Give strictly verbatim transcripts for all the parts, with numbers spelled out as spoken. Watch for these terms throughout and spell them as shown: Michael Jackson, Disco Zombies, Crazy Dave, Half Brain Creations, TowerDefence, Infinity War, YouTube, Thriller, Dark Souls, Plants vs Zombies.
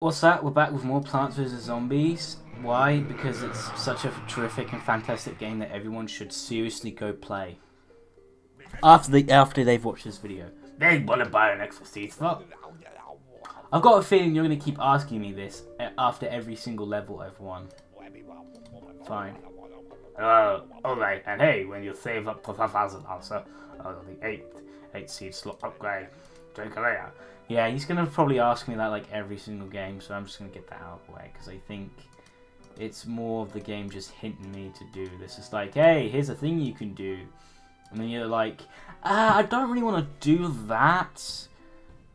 What's that? We're back with more Plants versus Zombies. Why? Because it's such a terrific and fantastic game that everyone should seriously go play. After the after they've watched this video. They want to buy an exorcist. Well, I've got a feeling you're going to keep asking me this after every single level I've won. Fine. Uh, alright, and hey, when you save up to five thousand also, uh, the eight, eight seed slot upgrade, drink a layer. Yeah, he's going to probably ask me that like every single game, so I'm just going to get that out of the way, because I think it's more of the game just hinting me to do this. It's like, hey, here's a thing you can do. And then you're like, ah, I don't really want to do that.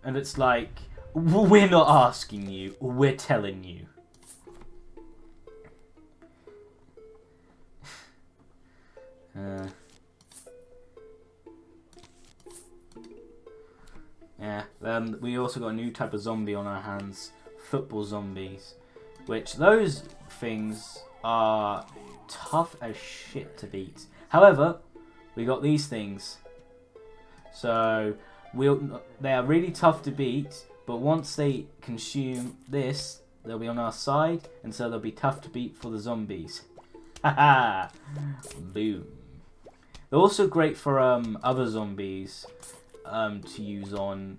And it's like, we're not asking you, we're telling you. uh, yeah, um, we also got a new type of zombie on our hands, football zombies, which those things are tough as shit to beat. However, we got these things, so we'll, they are really tough to beat, but once they consume this, they'll be on our side, and so they'll be tough to beat for the zombies. Haha! Boom. They're also great for um, other zombies um, to use on.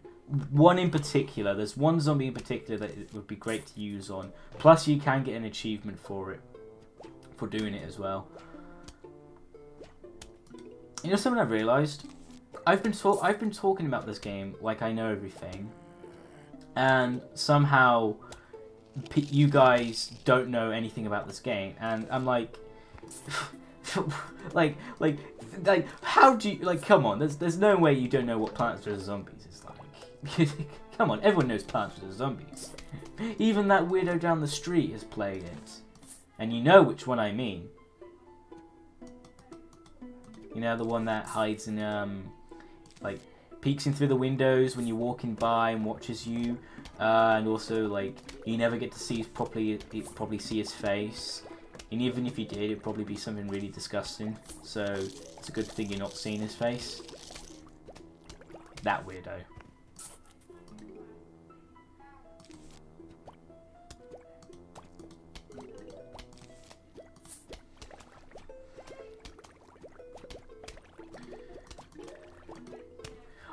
One in particular, there's one zombie in particular that it would be great to use on. Plus you can get an achievement for it, for doing it as well. You know something I've realised? I've been talk I've been talking about this game like I know everything, and somehow p you guys don't know anything about this game. And I'm like, like, like, like, how do you like? Come on, there's there's no way you don't know what Plants versus Zombies is like. Come on, everyone knows Plants versus Zombies. Even that weirdo down the street has played it, and you know which one I mean. You know, the one that hides and, um, like, peeks in through the windows when you're walking by and watches you. Uh, and also, like, you never get to see properly, probably see his face. And even if you did, it'd probably be something really disgusting. So, it's a good thing you're not seeing his face. That weirdo.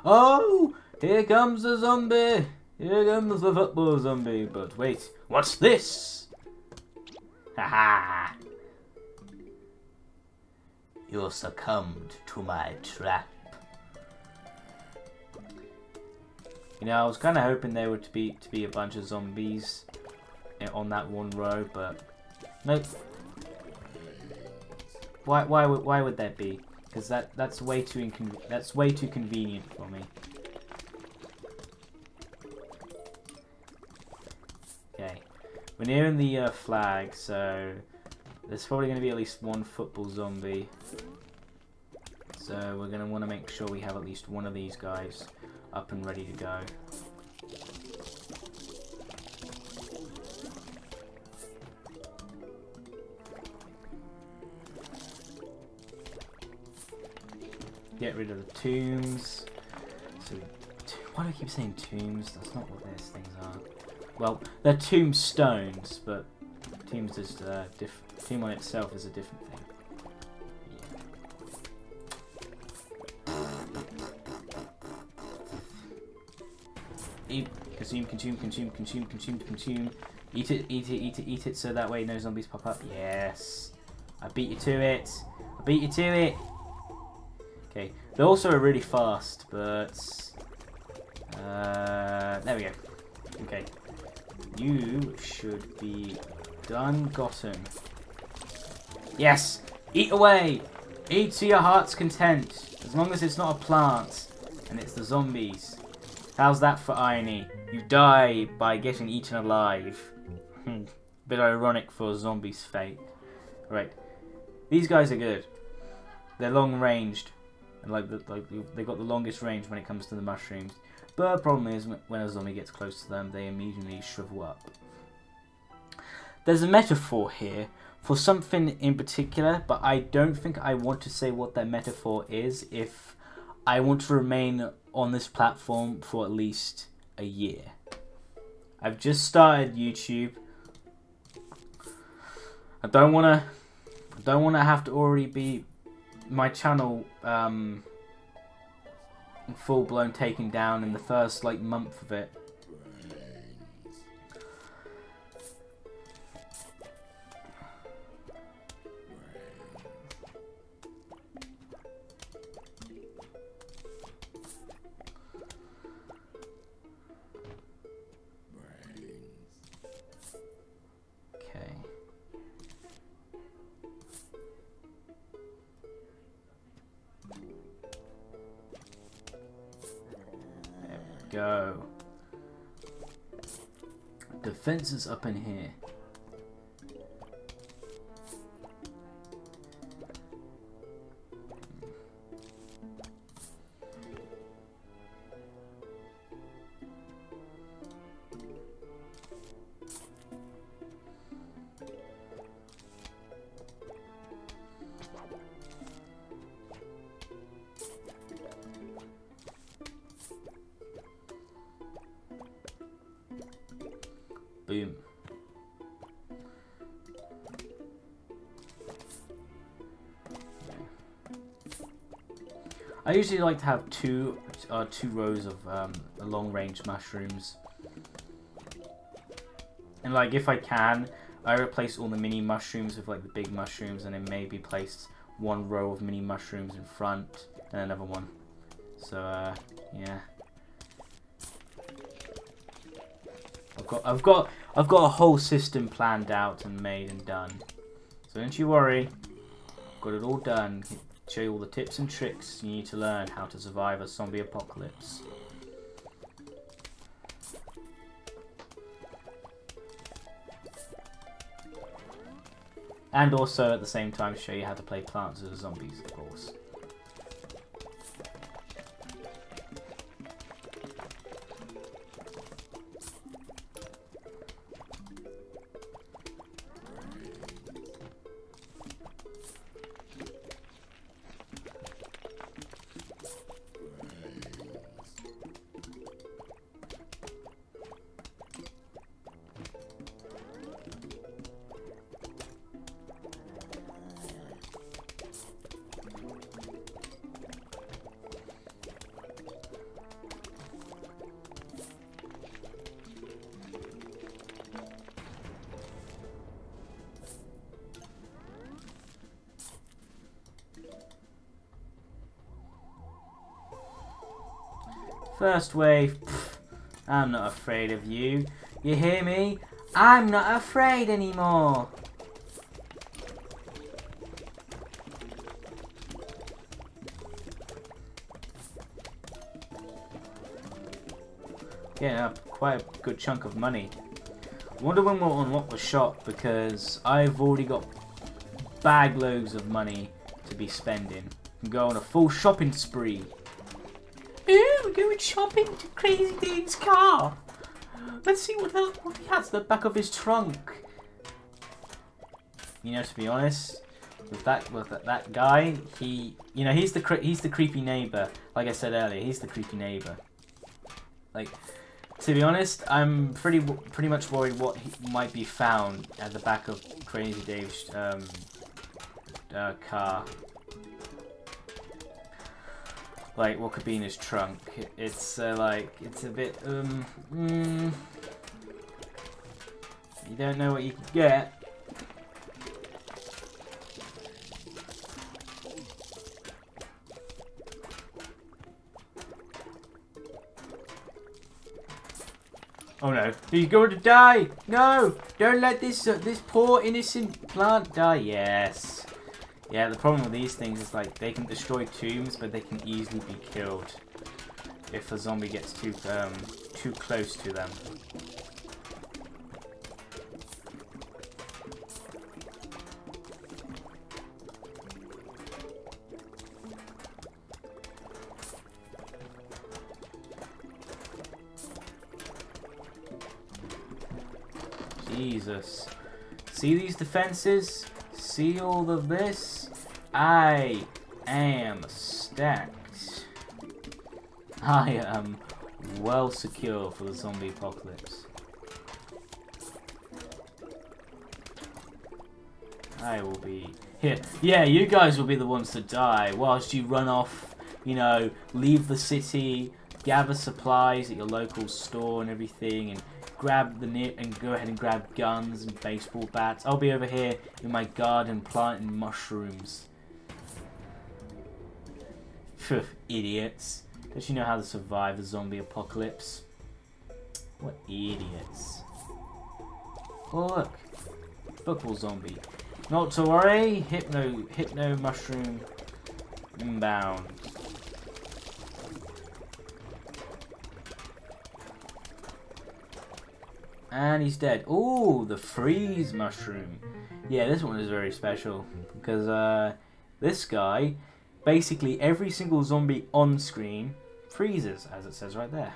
Oh, here comes the zombie! Here comes the football zombie. But wait, what's this? Haha! You succumbed to my trap. You know, I was kind of hoping there were to be to be a bunch of zombies on that one row, but nope. Why? Why would? Why would that be? Because that that's way too inconvenient. That's way too convenient for me. Okay, we're nearing the uh, flag, so there's probably going to be at least one football zombie. So we're going to want to make sure we have at least one of these guys up and ready to go. Get rid of the tombs. So, why do I keep saying tombs? That's not what those things are. Well, they're tombstones, but tombs is uh, diff tomb on itself is a different thing. Yeah. Eat, consume, consume, consume, consume, consume, consume. Eat it, eat it, eat it, eat it. So that way no zombies pop up. Yes, I beat you to it. I beat you to it. Okay, they're also really fast, but uh, there we go. Okay, you should be done gotten. Yes, eat away, eat to your heart's content, as long as it's not a plant and it's the zombies. How's that for irony? You die by getting eaten alive. Bit ironic for a zombie's fate. Right, these guys are good. They're long-ranged. And like, the, like they've got the longest range when it comes to the mushrooms. But the problem is, when a zombie gets close to them, they immediately shrivel up. There's a metaphor here for something in particular, but I don't think I want to say what that metaphor is if I want to remain on this platform for at least a year. I've just started YouTube. I don't wanna, I don't wanna have to already be my channel um, full blown taken down in the first like month of it. Go. Defense is up in here. Boom. I usually like to have two uh, two rows of um, long-range mushrooms, and like if I can, I replace all the mini mushrooms with like the big mushrooms, and then maybe place one row of mini mushrooms in front and another one. So uh, yeah, I've got I've got. I've got a whole system planned out and made and done. So don't you worry. I've got it all done. Show you all the tips and tricks you need to learn how to survive a zombie apocalypse. And also at the same time show you how to play Plants vs Zombies, of course. First wave, pff, I'm not afraid of you. You hear me? I'm not afraid anymore. Getting up quite a good chunk of money. I wonder when we'll unlock the shop, because I've already got bag loads of money to be spending. I can go on a full shopping spree. We're going shopping to Crazy Dave's car. Let's see what, else, what he has in the back of his trunk. You know, to be honest, with that with that, that guy, he, you know, he's the cre he's the creepy neighbor. Like I said earlier, he's the creepy neighbor. Like, to be honest, I'm pretty pretty much worried what he might be found at the back of Crazy Dave's um, uh, car. Like, what could be in his trunk? It's uh, like, it's a bit, um, mm, you don't know what you can get. Oh no, he's going to die! No! Don't let this, uh, this poor innocent plant die, yes. Yeah, the problem with these things is, like, they can destroy tombs, but they can easily be killed if a zombie gets too, um, too close to them. Jesus. See these defenses? See all of this? I am stacked. I am well secure for the zombie apocalypse. I will be here. Yeah, you guys will be the ones to die whilst you run off, you know, leave the city, gather supplies at your local store and everything, and grab the near and go ahead and grab guns and baseball bats. I'll be over here in my garden planting mushrooms. Phew, idiots. Don't you know how to survive the zombie apocalypse? What idiots. Oh look. Football zombie. Not to worry, hypno hypno mushroom inbound. And he's dead. Ooh, the freeze mushroom. Yeah, this one is very special because uh, this guy, basically every single zombie on screen freezes, as it says right there.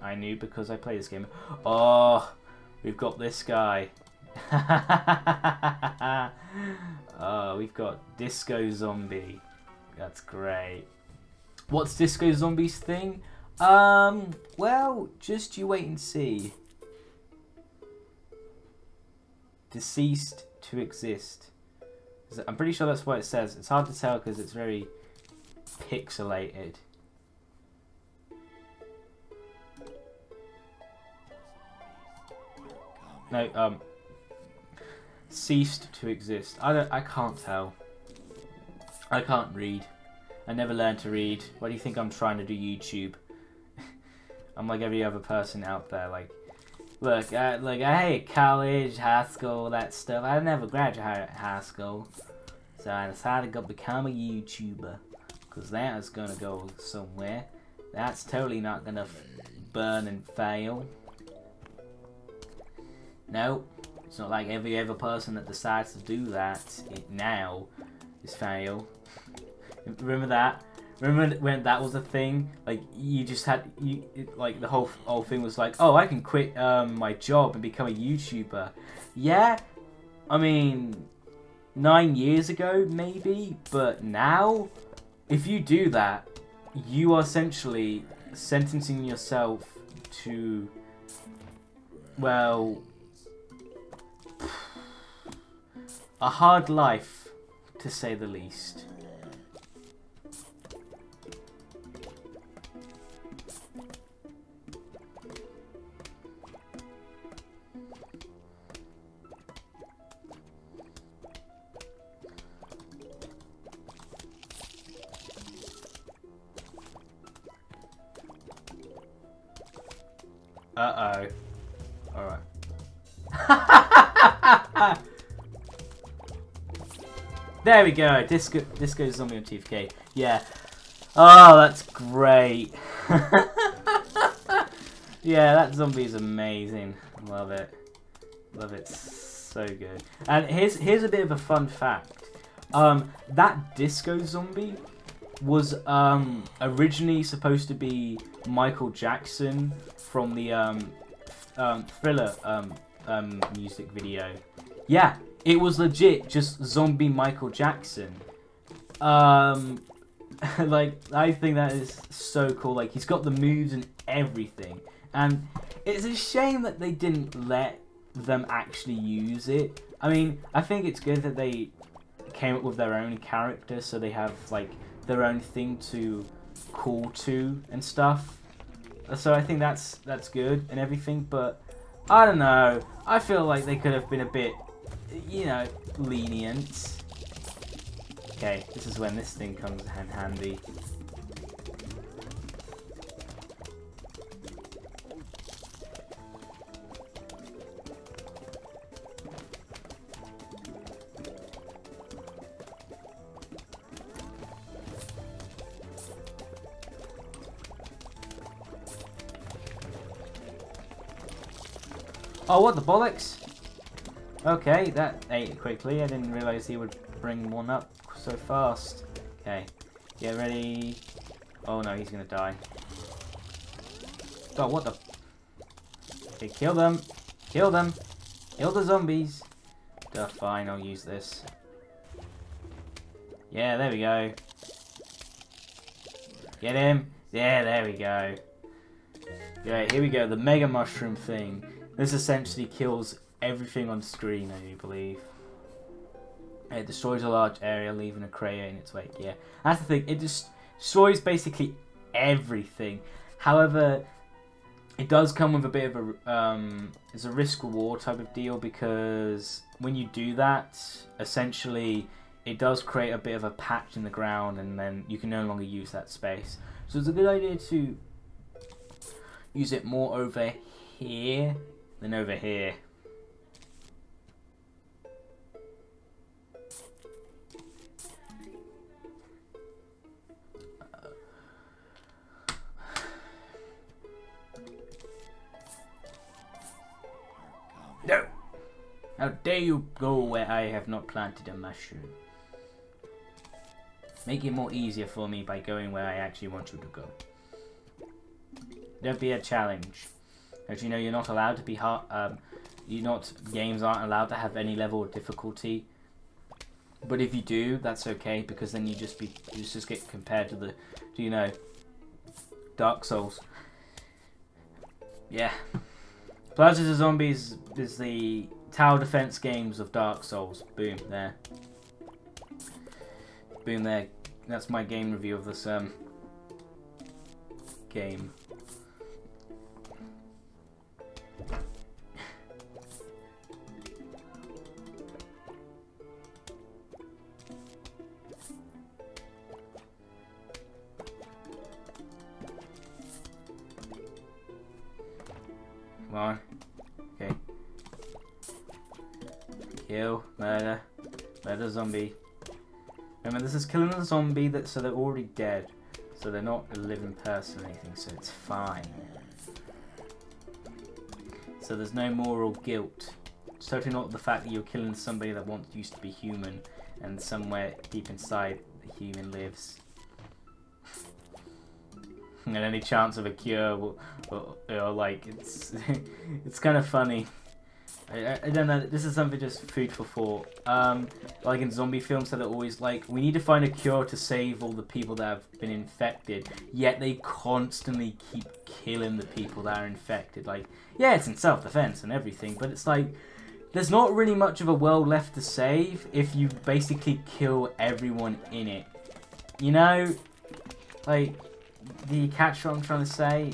I knew because I play this game. Oh, we've got this guy. Oh, we've got Disco Zombie. That's great. What's Disco Zombies thing? Um, well, just you wait and see. Deceased to exist. I'm pretty sure that's what it says. It's hard to tell because it's very pixelated. No, um, ceased to exist. I don't. I can't tell. I can't read. I never learned to read. Why do you think I'm trying to do YouTube? I'm like every other person out there. Like. Look, uh, look, I hate college, high school, that stuff. I never graduated high school. So I decided to go become a YouTuber. Because that is going to go somewhere. That's totally not going to burn and fail. No, it's not like every other person that decides to do that it now is fail. Remember that? Remember when that was a thing? Like you just had, you it, like the whole whole thing was like, oh, I can quit um, my job and become a YouTuber. Yeah, I mean, nine years ago maybe, but now, if you do that, you are essentially sentencing yourself to, well, a hard life, to say the least. Uh oh. Alright. There we go. Disco, Disco Zombie on T F K. Yeah. Oh, that's great. Yeah, that zombie is amazing. Love it. Love it. So good. And here's here's a bit of a fun fact. Um, that Disco Zombie was um originally supposed to be Michael Jackson from the um, um, Thriller um, um, music video. Yeah, it was legit just zombie Michael Jackson. Um, like, I think that is so cool. Like, he's got the moves and everything. And it's a shame that they didn't let them actually use it. I mean, I think it's good that they came up with their own character, so they have, like, their own thing to call to and stuff. So I think that's that's good and everything, but I don't know. I feel like they could have been a bit, you know, lenient. Okay, this is when this thing comes in handy. Oh, what the bollocks? Okay, that ate quickly. I didn't realise he would bring one up so fast. Okay, get ready. Oh no, he's gonna die. God, what the... Okay, kill them. Kill them. Kill the zombies. Duh, fine, I'll use this. Yeah, there we go. Get him. Yeah, there we go. Great, here we go. The mega mushroom thing. This essentially kills everything on screen, I do believe. It destroys a large area, leaving a crater in its wake. Yeah, that's the thing. It just destroys basically everything. However, it does come with a bit of a um, it's a risk reward type of deal, because when you do that, essentially it does create a bit of a patch in the ground, and then you can no longer use that space. So it's a good idea to use it more over here than over here. How dare you go where I have not planted a mushroom? Make it more easier for me by going where I actually want you to go. Don't be a challenge. As you know, you're not allowed to be hard. Um, you're not. Games aren't allowed to have any level of difficulty. But if you do, that's okay, because then you just be you just get compared to the, to, you know, Dark Souls. Yeah. Plants versus Zombies is the tower defense games of Dark Souls. Boom, there. Boom, there. That's my game review of this um, game. Come on. Okay. Kill, murder, murder zombie. Remember, this is killing a zombie, that so they're already dead, so they're not a living person or anything, so it's fine. So there's no moral guilt. It's totally not the fact that you're killing somebody that once used to be human, and somewhere deep inside the human lives. And any chance of a cure, will, will, will, like it's, it's kind of funny. I, I don't know, this is something just food for thought. Um, like in zombie films, that are always like, we need to find a cure to save all the people that have been infected, yet they constantly keep killing the people that are infected. Like, yeah, it's in self-defense and everything, but it's like, there's not really much of a world left to save if you basically kill everyone in it. You know? Like, do you catch what I'm trying to say?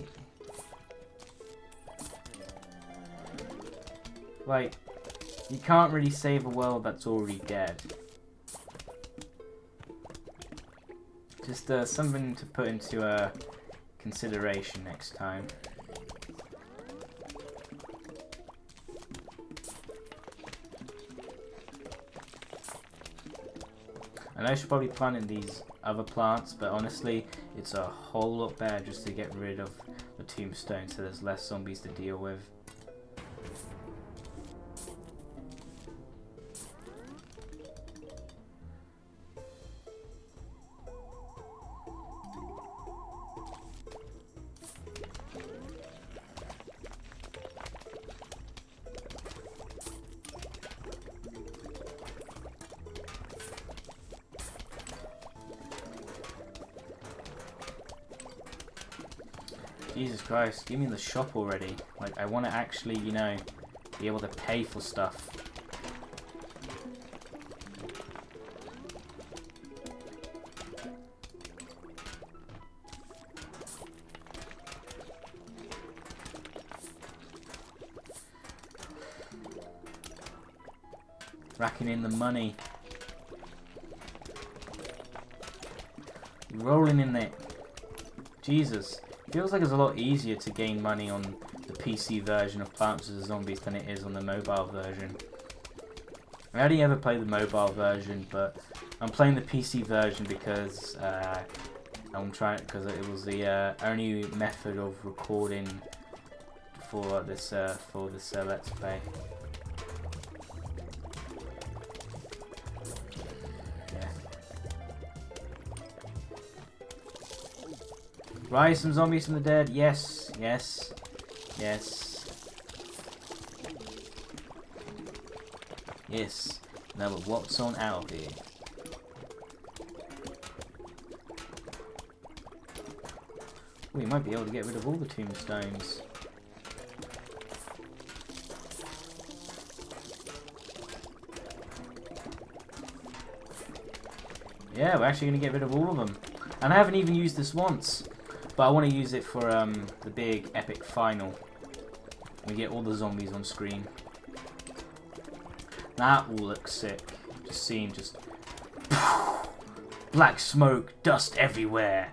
Like, you can't really save a world that's already dead. Just uh, something to put into uh, consideration next time. And I should probably plant in these other plants, but honestly, it's a whole lot better just to get rid of the tombstone so there's less zombies to deal with. Jesus Christ, give me the shop already. Like, I want to actually, you know, be able to pay for stuff. Racking in the money. Rolling in there. Jesus. Feels like it's a lot easier to gain money on the P C version of Plants versus Zombies than it is on the mobile version. I only ever played the mobile version, but I'm playing the P C version because uh, I'm trying because it was the uh, only method of recording for this uh, for this uh, Let's Play. Rise some zombies from the dead. Yes, yes, yes, yes. Now, but what's on out of here? We might be able to get rid of all the tombstones. Yeah, we're actually going to get rid of all of them. And I haven't even used this once. But I want to use it for um, the big epic final. We get all the zombies on screen. That will look sick. Just seeing just... black smoke, dust everywhere.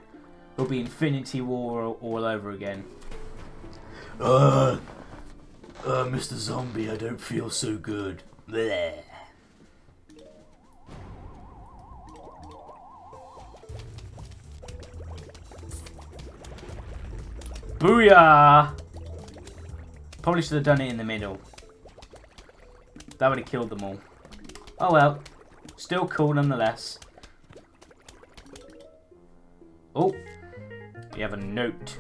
It'll be Infinity War all over again. Ugh! Uh, Mister Zombie, I don't feel so good. Bleh. Booyah! Probably should have done it in the middle. That would have killed them all. Oh well. Still cool nonetheless. Oh. We have a note.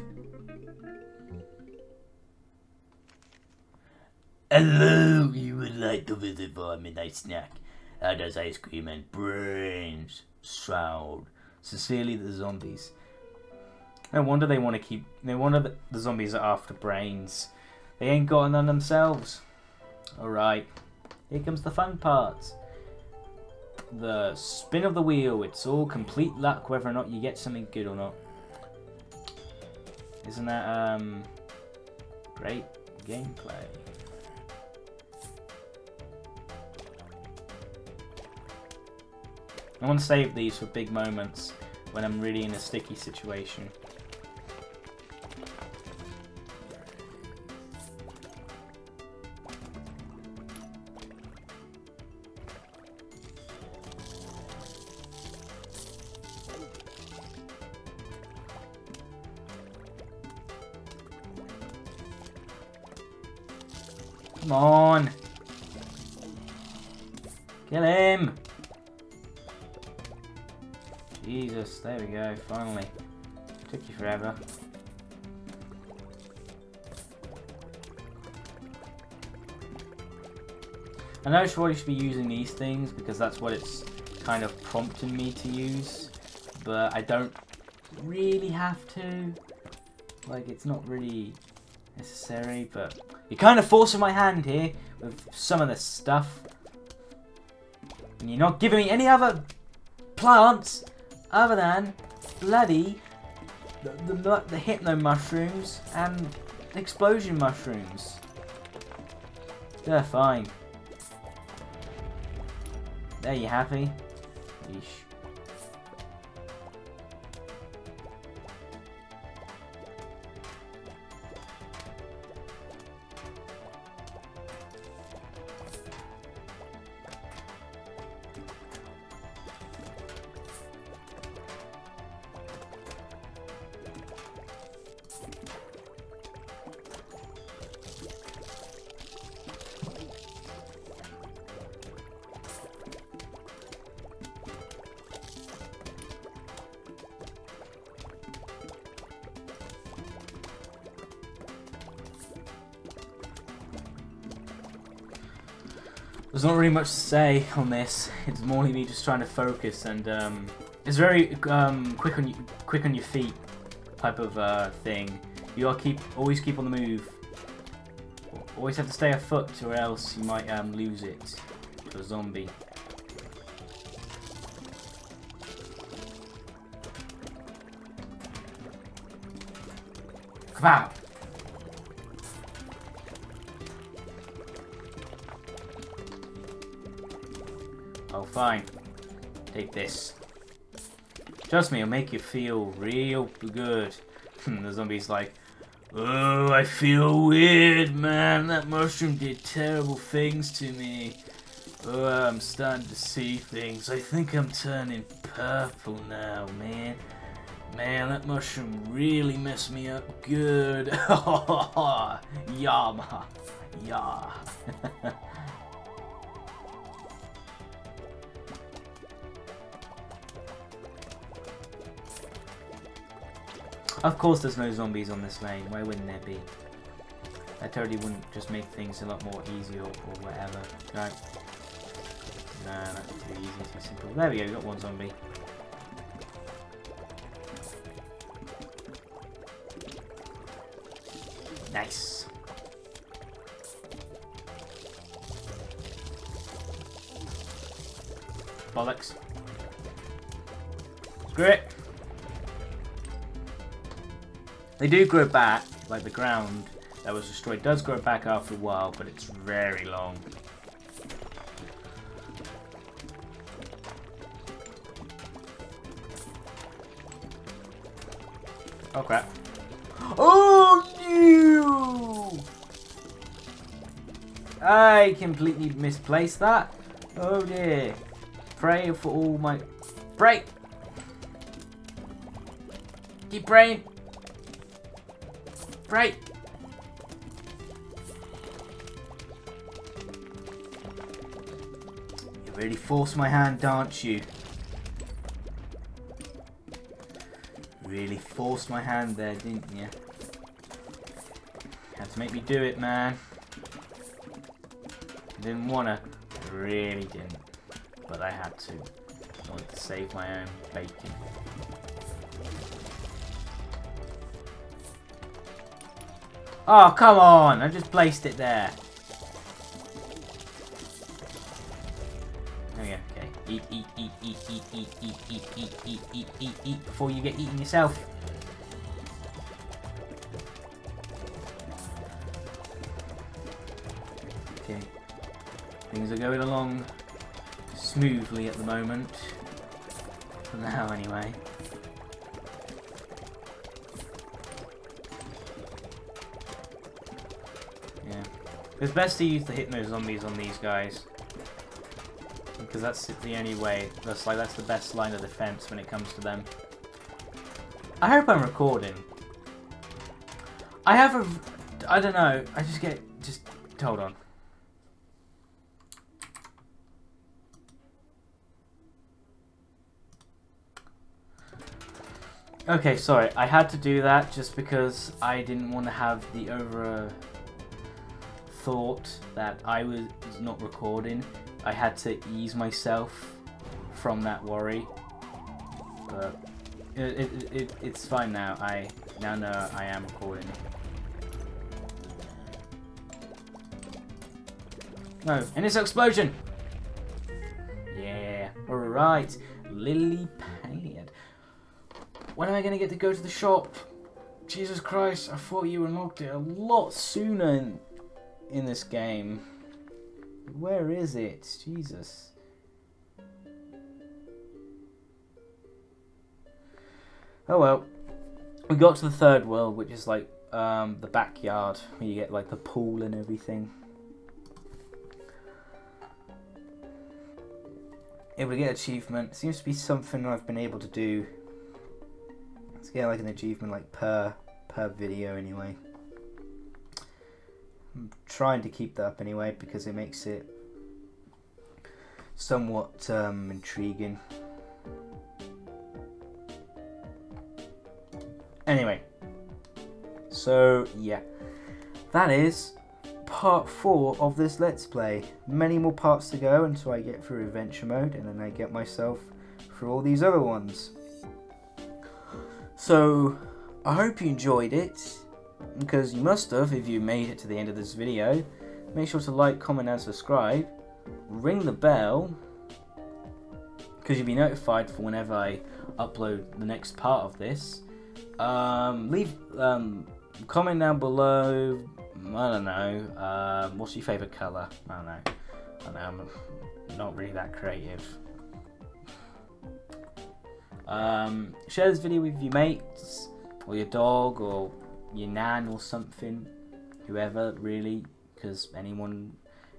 Hello, you would like to visit for a midnight snack. How does ice cream and brains sound? Sincerely, the zombies. No wonder they want to keep... No wonder the zombies are after brains. They ain't got none themselves. Alright. Here comes the fun part. The spin of the wheel. It's all complete luck whether or not you get something good or not. Isn't that, um... great gameplay. I want to save these for big moments when I'm really in a sticky situation. Come on! Kill him! Jesus, there we go, finally. Took you forever. I know I should probably be using these things because that's what it's kind of prompting me to use, but I don't really have to. Like, it's not really necessary, but you're kind of forcing my hand here with some of this stuff. And you're not giving me any other plants! Other than bloody the, the, the hypno mushrooms and explosion mushrooms. They're fine. There, you happy? Yeesh. There's not really much to say on this. It's more me just trying to focus, and um, it's very um, quick on you, quick on your feet type of uh, thing. You gotta keep always keep on the move. Always have to stay afoot, or else you might um, lose it to a zombie. Come out! Oh, fine. Take this. Trust me, it'll make you feel real good. The zombie's like, oh, I feel weird, man. That mushroom did terrible things to me. Oh, I'm starting to see things. I think I'm turning purple now, man. Man, that mushroom really messed me up good. Yum. Yeah. Of course there's no zombies on this lane, why wouldn't there be? I totally wouldn't just make things a lot more easier or, or whatever, right? No, that's too easy, too simple. There we go, we got one zombie. Nice. Bollocks. Grip. They do grow back, like the ground that was destroyed does grow back after a while, but it's very long. Oh crap. Oh, you! I completely misplaced that. Oh dear. Pray for all my... Pray! Keep praying. Pray! You really forced my hand, aren't you? Really forced my hand there, didn't you? Had to make me do it, man. Didn't wanna. Really didn't. But I had to. I wanted to save my own bacon. Oh, come on! I just placed it there. Eat, eat, eat, eat, eat, eat, eat, eat, eat, eat, eat, eat, eat, before you get eaten yourself. Okay. Things are going along smoothly at the moment. For now, anyway. Yeah. It's best to use the Hypno Zombies on these guys. Because that's the only way, that's like, that's the best line of defense when it comes to them. I hope I'm recording. I have a, I don't know, I just get, just, hold on. Okay, sorry, I had to do that just because I didn't want to have the over thought that I was not recording. I had to ease myself from that worry, but it, it, it, it's fine now. I now know I am recording. No, and it's an explosion! Yeah, alright. Lily Pad. When am I going to get to go to the shop? Jesus Christ, I thought you unlocked it a lot sooner in, in this game. Where is it? Jesus. Oh well. We got to the third world, which is like um, the backyard, where you get like the pool and everything. Able to get achievement. Seems to be something I've been able to do. Let's get like an achievement like per per video anyway. I'm trying to keep that up anyway because it makes it somewhat um, intriguing. Anyway, so yeah, that is part four of this Let's Play. Many more parts to go until I get through Adventure Mode and then I get myself through all these other ones. So, I hope you enjoyed it. Because you must have if you made it to the end of this video. Make sure to like, comment and subscribe. Ring the bell because you'll be notified for whenever I upload the next part of this. Um, leave um, comment down below. I don't know, um, what's your favourite colour? I don't know. I don't know, I'm not really that creative. Um, share this video with your mates or your dog or your nan or something, whoever really, because anyone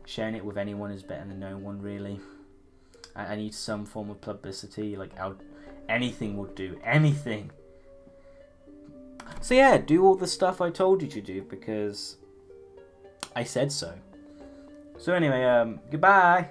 sharing it with anyone is better than no one really. I, I need some form of publicity, like I'll, anything will do, anything. So yeah, do all the stuff I told you to do because I said so. So anyway, um, goodbye.